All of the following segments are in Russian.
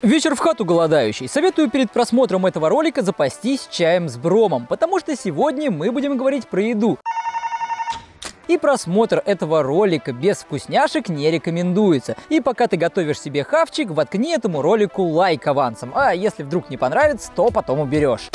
Вечер в хату голодающий. Советую перед просмотром этого ролика запастись чаем с бромом, потому что сегодня мы будем говорить про еду. И просмотр этого ролика без вкусняшек не рекомендуется. И пока ты готовишь себе хавчик, воткни этому ролику лайк авансом. А если вдруг не понравится, то потом уберешь.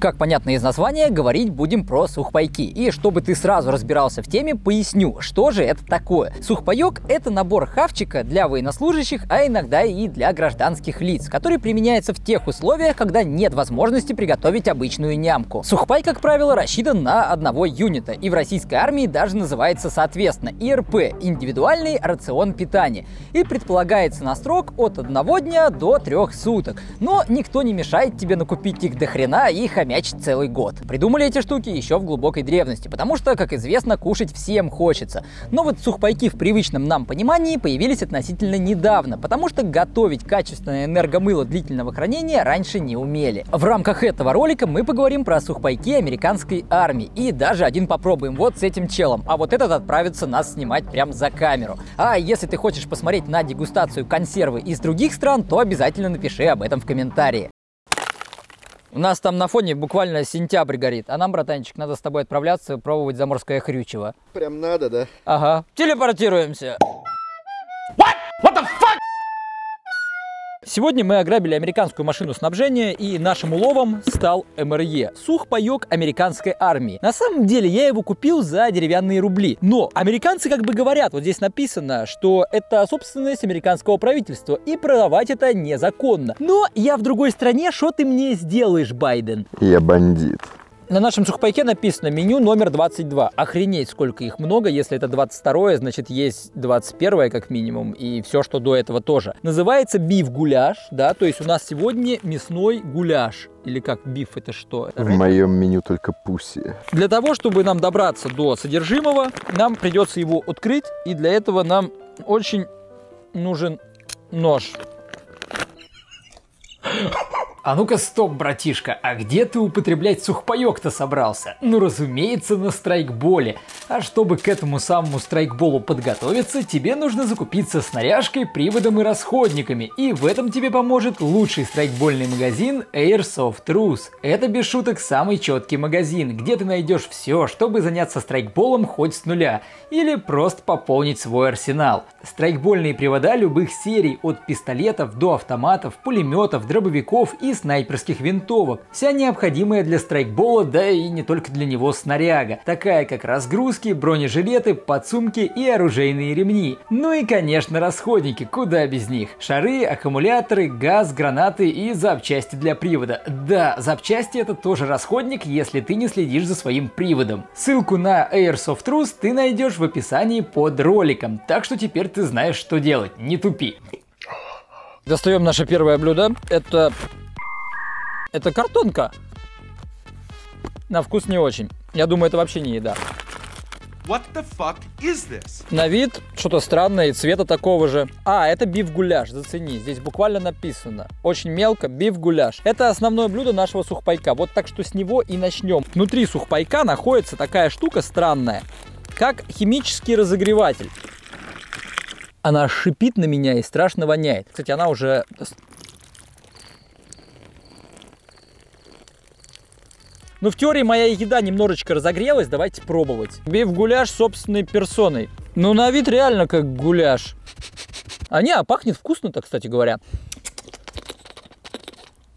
Как понятно из названия, говорить будем про сухпайки. И чтобы ты сразу разбирался в теме, поясню, что же это такое. Сухпайок – это набор хавчика для военнослужащих, а иногда и для гражданских лиц, который применяется в тех условиях, когда нет возможности приготовить обычную нямку. Сухпай, как правило, рассчитан на одного юнита, и в российской армии даже называется соответственно ИРП – индивидуальный рацион питания, и предполагается на срок от 1 дня до 3 суток. Но никто не мешает тебе накупить их до хрена и хомячить целый год. Придумали эти штуки еще в глубокой древности, потому что, как известно, кушать всем хочется. Но вот сухпайки в привычном нам понимании появились относительно недавно, потому что готовить качественное энергомыло длительного хранения раньше не умели. В рамках этого ролика мы поговорим про сухпайки американской армии, и даже один попробуем вот с этим челом, а вот этот отправится нас снимать прям за камеру. А если ты хочешь посмотреть на дегустацию консервы из других стран, то обязательно напиши об этом в комментарии. У нас там на фоне буквально сентябрь горит. А нам, братанчик, надо с тобой отправляться, пробовать заморское хрючево. Прям надо, да? Ага. Телепортируемся. What the fuck? Сегодня мы ограбили американскую машину снабжения, и нашим уловом стал МРЕ. Сухпайок американской армии. На самом деле я его купил за деревянные рубли. Но американцы как бы говорят, вот здесь написано, что это собственность американского правительства, и продавать это незаконно. Но я в другой стране, что ты мне сделаешь, Байден? Я бандит. На нашем сухпайке написано меню номер 22. Охренеть, сколько их много. Если это 22-е, значит, есть 21-е как минимум, и все, что до этого тоже. Называется биф-гуляш, да, то есть у нас сегодня мясной гуляш. Или как, биф это что? В моем меню только пуси. Для того, чтобы нам добраться до содержимого, нам придется его открыть, и для этого нам очень нужен нож. А ну-ка, стоп, братишка, а где ты употреблять сухпайок-то собрался? Ну, разумеется, на страйкболе. А чтобы к этому самому страйкболу подготовиться, тебе нужно закупиться снаряжкой, приводом и расходниками. И в этом тебе поможет лучший страйкбольный магазин Airsoft Rus. Это, без шуток, самый четкий магазин, где ты найдешь все, чтобы заняться страйкболом хоть с нуля. Или просто пополнить свой арсенал. Страйкбольные привода любых серий, от пистолетов до автоматов, пулеметов, дробовиков и снайперских винтовок. Вся необходимая для страйкбола, да и не только для него, снаряга. Такая как разгрузки, бронежилеты, подсумки и оружейные ремни. Ну и, конечно, расходники, куда без них. Шары, аккумуляторы, газ, гранаты и запчасти для привода. Да, запчасти — это тоже расходник, если ты не следишь за своим приводом. Ссылку на Airsoft Rus ты найдешь в описании под роликом. Так что теперь ты знаешь, что делать. Не тупи. Достаем наше первое блюдо. Это картонка. На вкус не очень. Я думаю, это вообще не еда. What the fuck is this? На вид что-то странное и цвета такого же. А, это биф-гуляш, зацени. Здесь буквально написано. Очень мелко, биф-гуляш. Это основное блюдо нашего сухпайка. Вот так что с него и начнем. Внутри сухпайка находится такая штука странная, как химический разогреватель. Она шипит на меня и страшно воняет. Кстати, она уже... Ну, в теории моя еда немножечко разогрелась, давайте пробовать. Биф-гуляш собственной персоной. Ну, на вид реально как гуляш. А не, а пахнет вкусно-то, кстати говоря.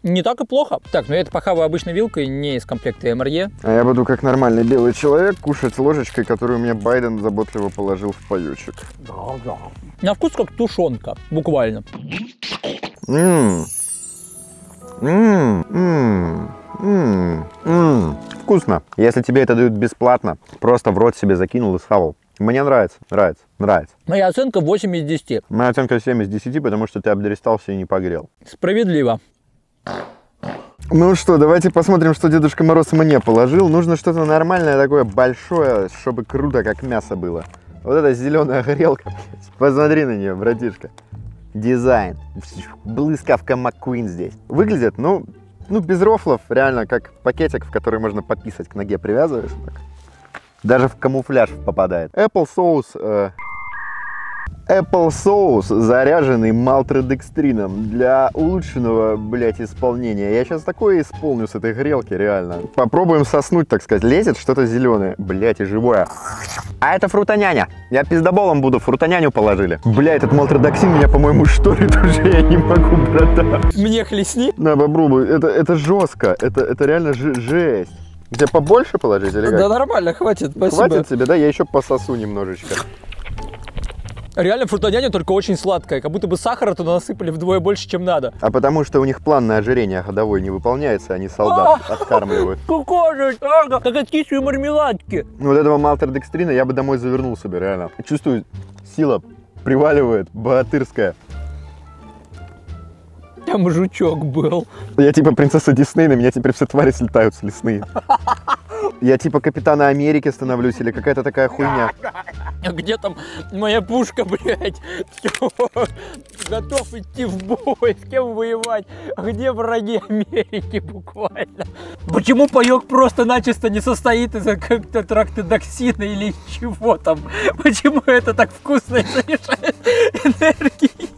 Не так и плохо. Так, ну я это похаваю обычной вилкой, не из комплекта МРЕ. А я буду, как нормальный белый человек, кушать ложечкой, которую мне Байден заботливо положил в паёчек. Да. На вкус как тушенка, буквально. Вкусно. Если тебе это дают бесплатно, просто в рот себе закинул и схавал. Мне нравится. Моя оценка 8 из 10. Моя оценка 7 из 10, потому что ты обдристался и не погрел. Справедливо. Ну что, давайте посмотрим, что Дедушка Мороз мне положил. Нужно что-то нормальное, такое большое, чтобы круто, как мясо было. Вот эта зеленая горелка. Посмотри на нее, братишка. Дизайн. Блискавка МакКуин здесь. Выглядит, ну, без рофлов, реально, как пакетик, в который можно пописать, к ноге привязываешь. Так. Даже в камуфляж попадает. Apple соус. Apple соус, заряженный мальтодекстрином для улучшенного, блядь, исполнения. Я сейчас такое исполню с этой грелки, реально. Попробуем соснуть, так сказать. Лезет что-то зеленое, блядь, и живое. А это фрутоняня. Я пиздоболом буду, фрутоняню положили. Бля, этот мальтодекстрин меня, по-моему, шторит уже, я не могу, брата. Мне хлестни. На, попробуй, это жестко, это реально жесть. Где побольше положить или как? Да нормально, хватит, спасибо. Хватит тебе, да? Я еще пососу немножечко. Реально фрутоняня, только очень сладкая, как будто бы сахара туда насыпали вдвое больше, чем надо. А потому что у них план на ожирение ходовой не выполняется, они солдат откармливают. Кукожа, как от кисью мармеладки. Ну вот этого мальтодекстрина я бы домой завернул себе, реально. Чувствую, сила приваливает, богатырская. Там жучок был. Я типа принцесса Дисней, на меня теперь все твари слетаются лесные. Я типа капитана Америки становлюсь или какая-то такая хуйня. Где там моя пушка, блядь? Все, готов идти в бой, с кем воевать? Где враги Америки буквально? Почему паёк просто начисто не состоит из какого-то трактодоксина или чего там? Почему это так вкусно и заряжает энергии?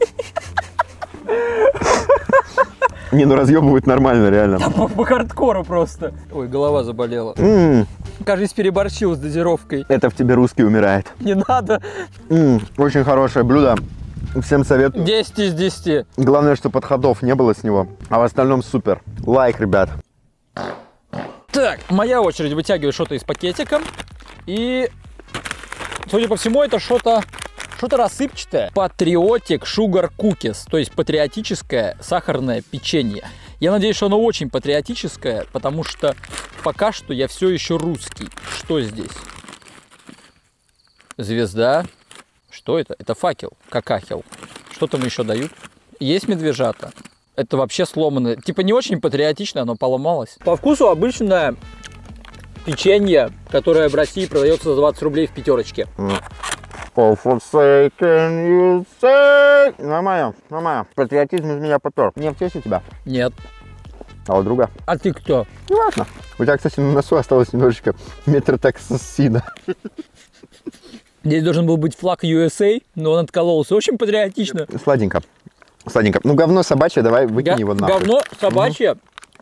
Не, ну разъебывают нормально, реально. Да, по хардкору просто. Ой, голова заболела. Кажись, переборщил с дозировкой. Это в тебе русский умирает. Не надо. Очень хорошее блюдо. Всем советую. 10 из 10. Главное, что подходов не было с него. А в остальном супер. Лайк, ребят. Так, моя очередь вытягивать что-то из пакетика. И, судя по всему, это что-то рассыпчатое. Патриотик Sugar Cookies, то есть патриотическое сахарное печенье. Я надеюсь, что оно очень патриотическое, потому что пока что я все еще русский. Что здесь? Звезда. Что это? Это факел, какахел. Что там еще дают? Есть медвежата. Это вообще сломанное. Типа не очень патриотично, оно поломалось. По вкусу обычное печенье, которое в России продается за 20 рублей в пятерочке. Нормально, нормально. Патриотизм из меня попер. Не в честь у тебя? Нет. А у друга? А ты кто? Не важно. У тебя, кстати, на носу осталось немножечко метротоксина. Здесь должен был быть флаг USA, но он откололся. Очень патриотично. Сладенько. Сладенько. Ну, говно собачье, давай выкинь его нахуй. Говно собачье.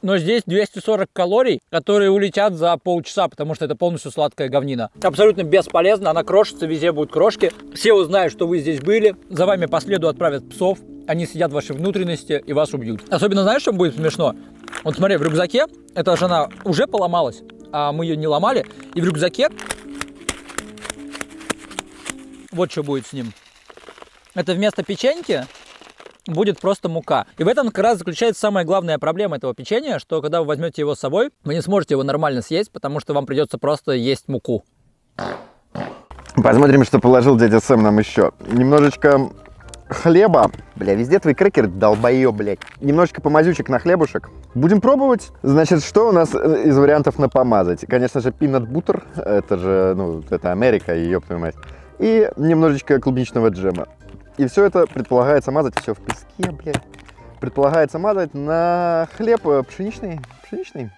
Но здесь 240 калорий, которые улетят за полчаса, потому что это полностью сладкая говнина. Абсолютно бесполезно, она крошится, везде будут крошки. Все узнают, что вы здесь были, за вами по следу отправят псов, они съедят в ваши внутренности и вас убьют. Особенно знаешь, что будет смешно? Вот смотри, в рюкзаке, эта же она уже поломалась, а мы ее не ломали, и в рюкзаке вот что будет с ним. Это вместо печеньки будет просто мука. И в этом как раз заключается самая главная проблема этого печенья, что когда вы возьмете его с собой, вы не сможете его нормально съесть, потому что вам придется просто есть муку. Посмотрим, что положил дядя Сэм нам еще. Немножечко хлеба. Бля, везде твой крекер, долбоё, блядь. Немножечко помазючек на хлебушек. Будем пробовать. Значит, что у нас из вариантов напомазать? Конечно же, пинат-бутер. Это же, ну, это Америка, ёптую мать. И немножечко клубничного джема. И все это предполагается мазать, все в песке, блядь. Предполагается мазать на хлеб пшеничный. Пшеничный.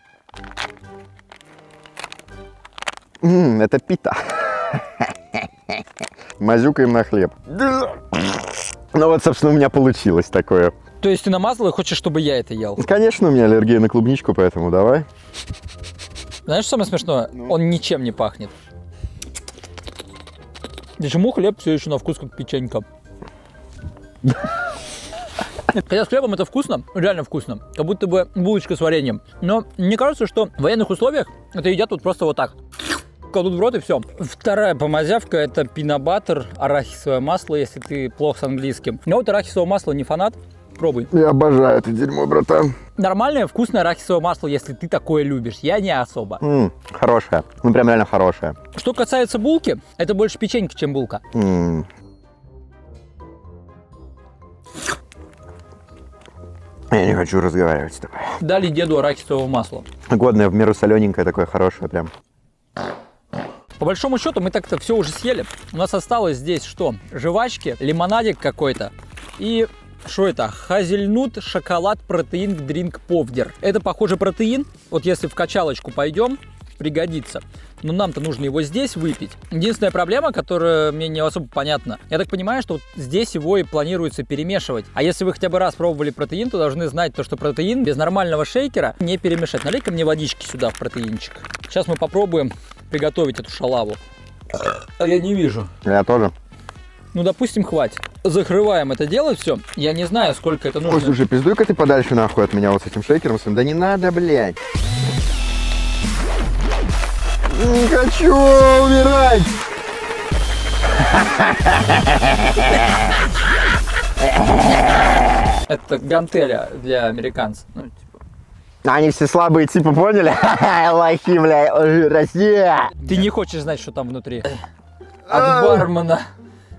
Это пита. Мазюкаем на хлеб. Ну вот, собственно, у меня получилось такое. То есть ты намазал и хочешь, чтобы я это ел? Конечно, у меня аллергия на клубничку, поэтому давай. Знаешь, что самое смешное? Ну? Он ничем не пахнет. Почему хлеб все еще на вкус как печенька? Хотя с хлебом это вкусно, реально вкусно. Как будто бы булочка с вареньем. Но мне кажется, что в военных условиях это едят вот просто вот так. Кладут в рот и все. Вторая помазявка — это пинабаттер, арахисовое масло, если ты плохо с английским. Но вот арахисовое масло не фанат, пробуй. Я обожаю это дерьмо, братан. Нормальное вкусное арахисовое масло, если ты такое любишь. Я не особо. Хорошее, ну прям реально хорошее. Что касается булки, это больше печеньки, чем булка. Я не хочу разговаривать с тобой. Дали деду арахисового масла. Годное, в меру солененькое, такое хорошее прям. По большому счету мы так-то все уже съели. У нас осталось здесь что? Жвачки, лимонадик какой-то. И что это? Хазельнут, шоколад, протеин, дринк, повдер. Это, похоже, протеин. Вот если в качалочку пойдем, пригодится. Но нам-то нужно его здесь выпить. Единственная проблема, которая мне не особо понятна. Я так понимаю, что вот здесь его и планируется перемешивать. А если вы хотя бы раз пробовали протеин, то должны знать то, что протеин без нормального шейкера не перемешать. Налей-ка мне водички сюда в протеинчик. Сейчас мы попробуем приготовить эту шалаву. Я не вижу. Я тоже. Ну, допустим, хватит. Закрываем это дело, все. Я не знаю, сколько это нужно. Ой, слушай, пиздуй-ка ты подальше нахуй от меня вот с этим шейкером. Да не надо, блядь. Не хочу умирать. Это гантеля для американцев. Ну, типа. Они все слабые, типа, поняли? Лохи, бля, Россия. Ты не хочешь знать, что там внутри. От бармена.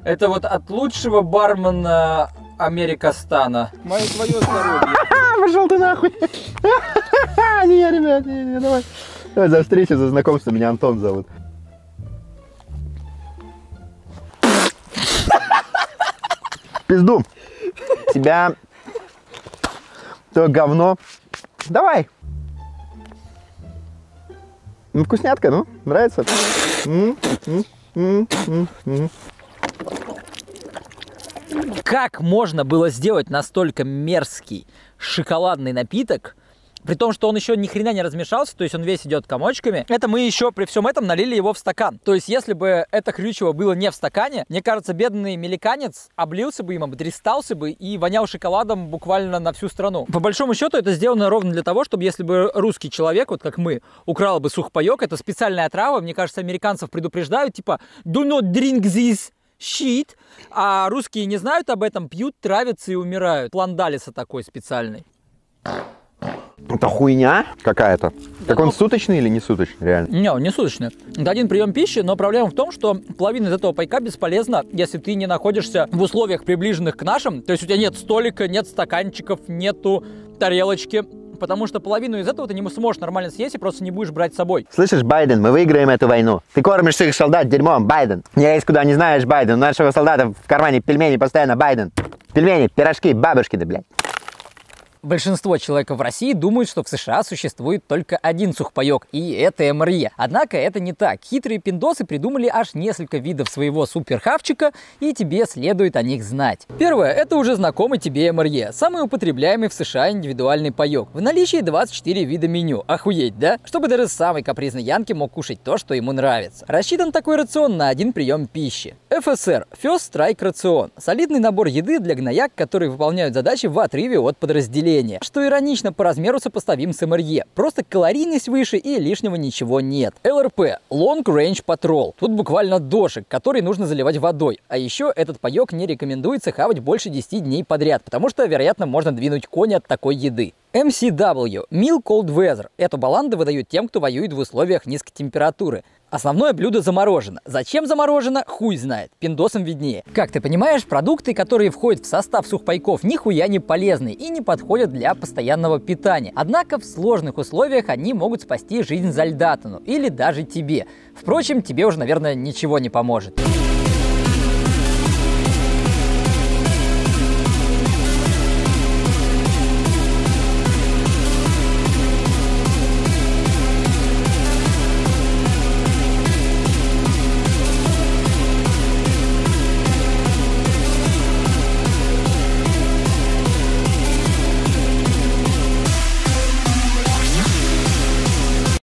Это вот от лучшего бармена Америкостана. Мое твое здоровье. Пошел ты нахуй. Не, ребят, не, давай. Давай за встречу, за знакомство. Меня Антон зовут. Пизду. Тебя. То говно. Давай. Ну, вкуснятка, ну. Нравится? Как можно было сделать настолько мерзкий шоколадный напиток, при том, что он еще ни хрена не размешался, то есть он весь идет комочками. Это мы еще при всем этом налили его в стакан. То есть если бы это хрючево было не в стакане, мне кажется, бедный меликанец облился бы им, обдристался бы и вонял шоколадом буквально на всю страну. По большому счету это сделано ровно для того, чтобы если бы русский человек, вот как мы, украл бы сухпайок, это специальная отрава, мне кажется, американцев предупреждают, типа «Do not drink this». Щит, а русские не знают об этом, пьют, травятся и умирают. План Далиса такой специальный. Это хуйня какая-то. Да, так он суточный или не суточный, реально? Не, он не суточный. Это один прием пищи, но проблема в том, что половина из этого пайка бесполезна, если ты не находишься в условиях, приближенных к нашим. То есть у тебя нет столика, нет стаканчиков, нету тарелочки. Потому что половину из этого ты не сможешь нормально съесть и просто не будешь брать с собой. Слышишь, Байден, мы выиграем эту войну. Ты кормишь своих солдат дерьмом, Байден. Не лезь куда не знаешь, Байден. У нашего солдата в кармане пельмени постоянно, Байден. Пельмени, пирожки, бабушкины, блядь. Большинство человеков в России думают, что в США существует только один сухпайок, и это МРЕ. Однако это не так. Хитрые пиндосы придумали аж несколько видов своего суперхавчика, и тебе следует о них знать. Первое – это уже знакомый тебе МРЕ, самый употребляемый в США индивидуальный паёк. В наличии 24 вида меню. Охуеть, да? Чтобы даже самый капризный янки мог кушать то, что ему нравится. Рассчитан такой рацион на один прием пищи. FSR – First Strike рацион. Солидный набор еды для гнояк, которые выполняют задачи в отрыве от подразделения. Что иронично, по размеру сопоставим с МРЕ. Просто калорийность выше и лишнего ничего нет. ЛРП – Long Range Patrol. Тут буквально дошик, который нужно заливать водой. А еще этот паёк не рекомендуется хавать больше 10 дней подряд, потому что, вероятно, можно двинуть коня от такой еды. MCW – Meal Cold Weather. Эту баланду выдают тем, кто воюет в условиях низкой температуры. Основное блюдо заморожено. Зачем заморожено, хуй знает. Пиндосам виднее. Как ты понимаешь, продукты, которые входят в состав сухпайков, нихуя не полезны и не подходят для постоянного питания. Однако в сложных условиях они могут спасти жизнь Зальдатану или даже тебе. Впрочем, тебе уже, наверное, ничего не поможет.